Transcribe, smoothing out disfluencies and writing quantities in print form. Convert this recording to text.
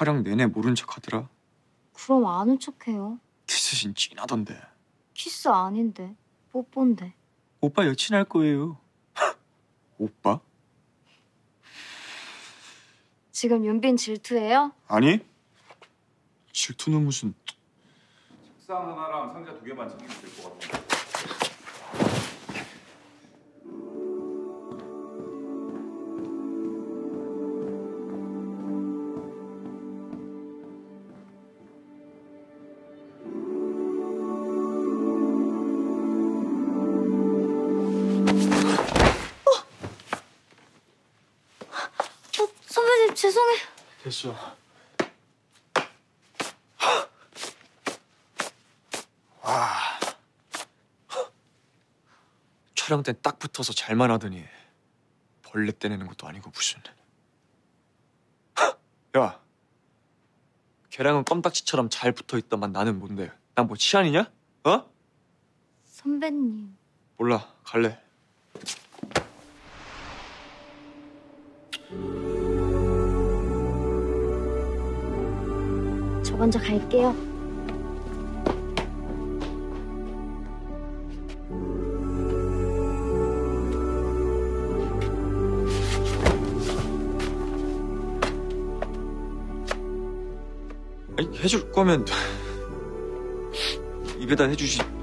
촬영 내내 모른 척 하더라. 그럼 아는 척해요. 키스신 찐하던데. 키스 아닌데. 뽀뽀인데. 오빠 여친 할 거예요. 오빠? 지금 윤빈 질투해요? 아니. 질투는 무슨. 책상 하나랑 상자 2개만 챙기면 될 것 같아. 죄송해. 됐어. 와. 촬영 땐 딱 붙어서 잘만 하더니 벌레 떼내는 것도 아니고 무슨. 야. 걔랑은 껌딱지처럼 잘 붙어있더만 나는 뭔데? 난 뭐 치안이냐? 어? 선배님. 몰라. 갈래. 먼저 갈게요. 아니, 해줄 거면 입에다 해주지.